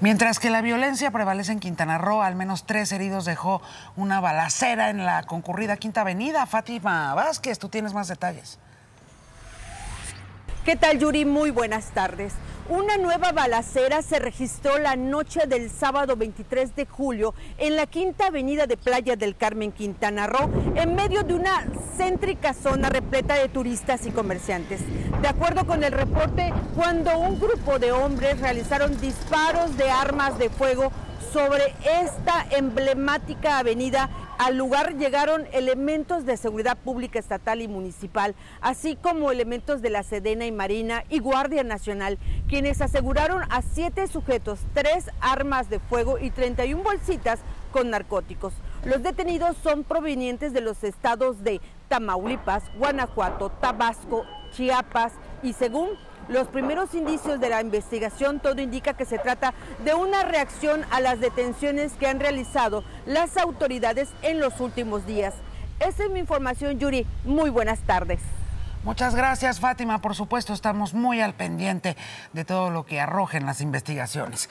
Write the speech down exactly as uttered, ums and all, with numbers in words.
Mientras que la violencia prevalece en Quintana Roo, al menos tres heridos dejó una balacera en la concurrida Quinta Avenida. Fátima Vázquez, tú tienes más detalles. ¿Qué tal, Yuri? Muy buenas tardes. Una nueva balacera se registró la noche del sábado veintitrés de julio en la Quinta Avenida de Playa del Carmen, Quintana Roo, en medio de una céntrica zona repleta de turistas y comerciantes. De acuerdo con el reporte, cuando un grupo de hombres realizaron disparos de armas de fuego sobre esta emblemática avenida, al lugar llegaron elementos de seguridad pública estatal y municipal, así como elementos de la Sedena y Marina y Guardia Nacional, quienes aseguraron a siete sujetos, tres armas de fuego y treinta y una bolsitas con narcóticos. Los detenidos son provenientes de los estados de Tamaulipas, Guanajuato, Tabasco, Chiapas y según los primeros indicios de la investigación, todo indica que se trata de una reacción a las detenciones que han realizado las autoridades en los últimos días. Esa es mi información, Yuri. Muy buenas tardes. Muchas gracias, Fátima. Por supuesto, estamos muy al pendiente de todo lo que arrojen las investigaciones.